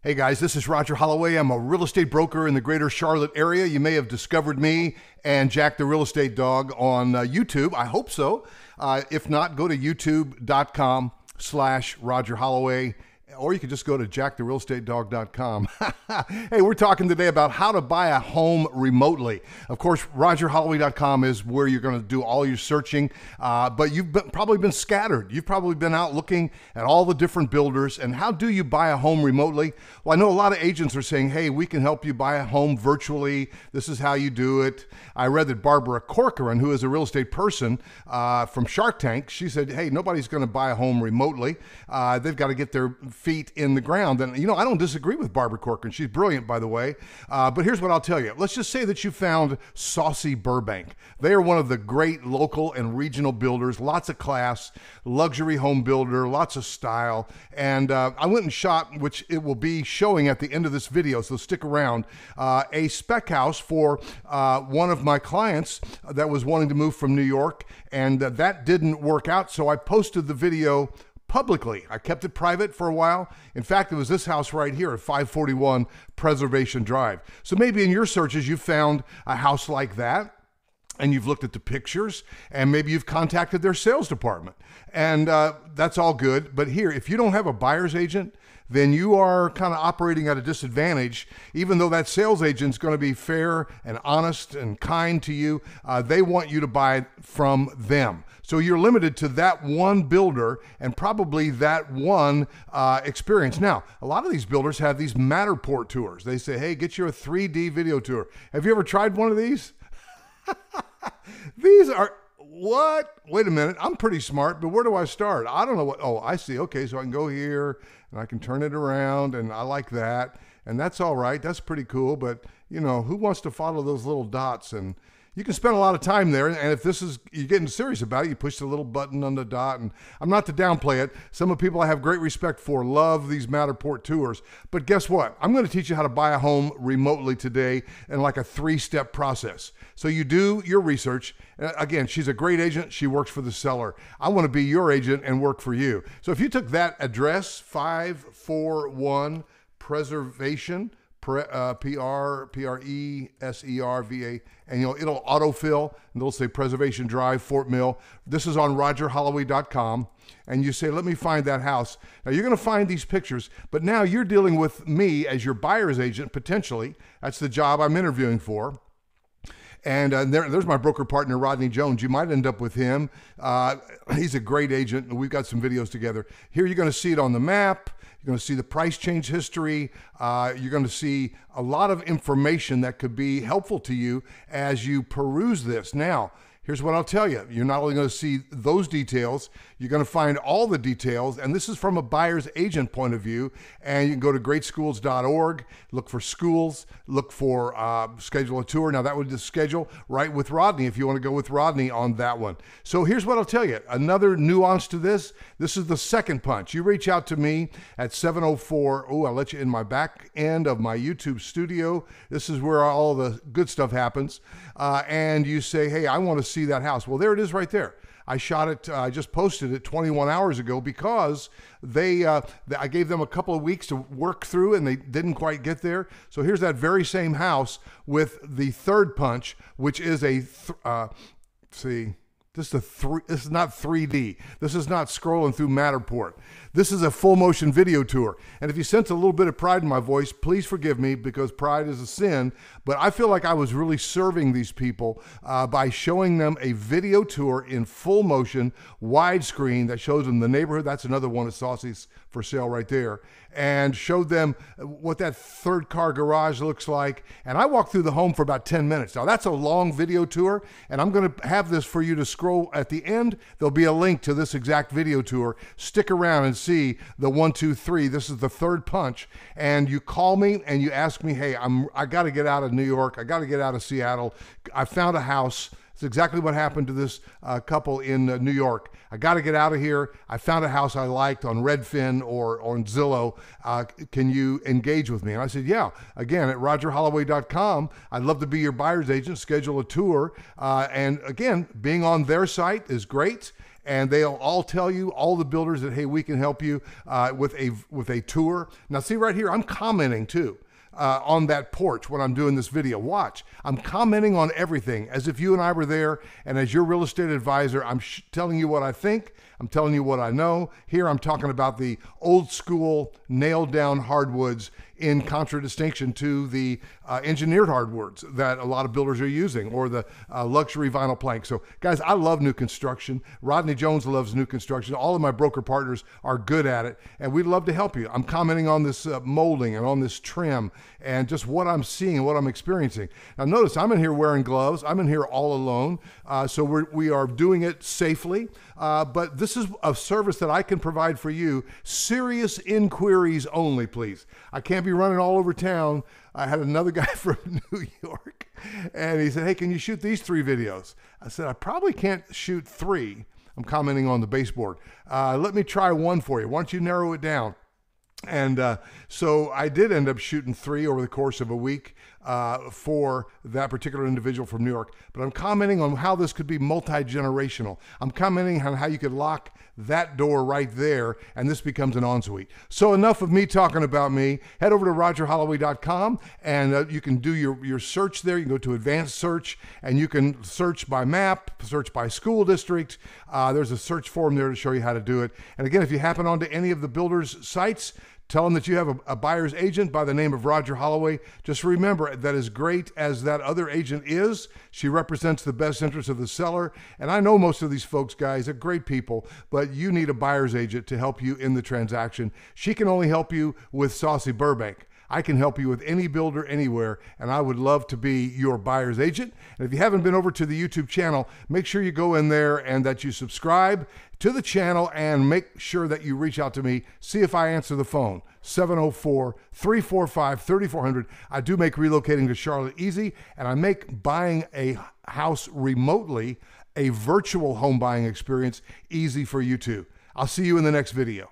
Hey guys, this is Roger Holloway. I'm a real estate broker in the greater Charlotte area. You may have discovered me and Jack the Real Estate Dog on YouTube. I hope so. If not, go to youtube.com/Roger Holloway, or you can just go to jacktherealestatedog.com. Hey, we're talking today about how to buy a home remotely. Of course, rogerholloway.com is where you're going to do all your searching, but you've probably been scattered. You've probably been out looking at all the different builders. And how do you buy a home remotely? Well, I know a lot of agents are saying, hey, we can help you buy a home virtually. This is how you do it. I read that Barbara Corcoran, who is a real estate person from Shark Tank, she said, hey, nobody's going to buy a home remotely. They've got to get their feet in the ground. And, you know, I don't disagree with Barbara Corcoran. She's brilliant, by the way. But here's what I'll tell you. Let's just say that you found Saussy Burbank. They are one of the great local and regional builders, lots of class, luxury home builder, lots of style. And I went and shot, which it will be showing at the end of this video, so stick around, a spec house for one of my clients that was wanting to move from New York. And that didn't work out, so I posted the video publicly. I kept it private for a while. In fact, it was this house right here at 541 Preservation Drive. So maybe in your searches, you found a house like that, and you've looked at the pictures, and maybe you've contacted their sales department. And that's all good. But here, if you don't have a buyer's agent, then you are kind of operating at a disadvantage. Even though that sales agent's going to be fair and honest and kind to you, they want you to buy from them. So you're limited to that one builder and probably that one experience. Now, a lot of these builders have these Matterport tours. They say, hey, get you a 3D video tour. Have you ever tried one of these? These are, what? Wait a minute, I'm pretty smart, but where do I start? I don't know what, oh, I see, okay, so I can go here, and I can turn it around, and I like that, and that's all right, that's pretty cool, but, you know, who wants to follow those little dots? And you can spend a lot of time there, and if this is, you're getting serious about it, you push the little button on the dot, and I'm not to downplay it. Some of the people I have great respect for love these Matterport tours, but guess what? I'm going to teach you how to buy a home remotely today in like a three-step process. So you do your research. Again, she's a great agent. She works for the seller. I want to be your agent and work for you. So if you took that address, 541 Preservation, P-R-E-S-E-R-V-A, and you know, it'll autofill, and they'll say Preservation Drive, Fort Mill. This is on rogerholloway.com, and you say, let me find that house. Now, you're going to find these pictures, but now you're dealing with me as your buyer's agent, potentially. That's the job I'm interviewing for. And there's my broker partner, Rodney Jones. You might end up with him. He's a great agent, and we've got some videos together. Here you're going to see it on the map. You're going to see the price change history. You're going to see a lot of information that could be helpful to you as you peruse this. Now, here's what I'll tell you. You're not only going to see those details, you're going to find all the details. And this is from a buyer's agent point of view. And you can go to GreatSchools.org, look for schools, look for schedule a tour. Now, that would just schedule right with Rodney if you want to go with Rodney on that one. So here's what I'll tell you. Another nuance to this. This is the second punch. You reach out to me at 704. Oh, I'll let you in my back end of my YouTube studio. This is where all the good stuff happens. And you say, hey, I want to see that house. Well, there it is right there. I shot it, I just posted it 21 hours ago because I gave them a couple of weeks to work through and they didn't quite get there. So here's that very same house with the third punch, which is a, this is not 3D. This is not scrolling through Matterport. This is a full motion video tour. And if you sense a little bit of pride in my voice, please forgive me because pride is a sin. But I feel like I was really serving these people by showing them a video tour in full motion, widescreen that shows them the neighborhood. That's another one of Saussies for sale right there. And showed them what that third car garage looks like. And I walked through the home for about 10 minutes. Now that's a long video tour, and I'm going to have this for you to scroll. At the end, there'll be a link to this exact video tour. Stick around and see the 1, 2, 3. This is the third punch. And you call me and you ask me, hey, I got to get out of New York. I got to get out of Seattle. I found a house. It's exactly what happened to this couple in New York. I got to get out of here. I found a house I liked on Redfin or on Zillow. Can you engage with me? And I said, yeah. Again, at rogerholloway.com, I'd love to be your buyer's agent, schedule a tour. And again, being on their site is great. And they'll all tell you, all the builders, that, hey, we can help you with a tour. Now, see right here, I'm commenting too. On that porch when I'm doing this video. Watch, I'm commenting on everything as if you and I were there, and as your real estate advisor, I'm telling you what I think, I'm telling you what I know. Here I'm talking about the old school nailed down hardwoods in contradistinction to the engineered hardwoods that a lot of builders are using, or the luxury vinyl planks. So guys, I love new construction. Rodney Jones loves new construction. All of my broker partners are good at it, and we'd love to help you. I'm commenting on this molding and on this trim, and just what I'm seeing and what I'm experiencing. Now notice, I'm in here wearing gloves. I'm in here all alone. So we are doing it safely. But this is a service that I can provide for you. Serious inquiries only, please. I can't be running all over town. I had another guy from New York, and he said, hey, can you shoot these 3 videos? I said, I probably can't shoot 3. I'm commenting on the baseboard. Let me try one for you. Why don't you narrow it down? And so I did end up shooting 3 over the course of a week for that particular individual from New York. But I'm commenting on how this could be multi-generational. I'm commenting on how you could lock that door right there, and this becomes an ensuite. So enough of me talking about me. Head over to rogerholloway.com, and you can do your search there. You can go to advanced search, and you can search by map, search by school district. There's a search form there to show you how to do it. And again, if you happen onto any of the builders' sites, tell them that you have a buyer's agent by the name of Roger Holloway. Just remember that as great as that other agent is, she represents the best interests of the seller. And I know most of these folks, guys, are great people, but you need a buyer's agent to help you in the transaction. She can only help you with Saussy Burbank. I can help you with any builder anywhere, and I would love to be your buyer's agent. And if you haven't been over to the YouTube channel, make sure you go in there and that you subscribe to the channel, and make sure that you reach out to me. See if I answer the phone, 704-345-3400. I do make relocating to Charlotte easy, and I make buying a house remotely, a virtual home buying experience, easy for you too. I'll see you in the next video.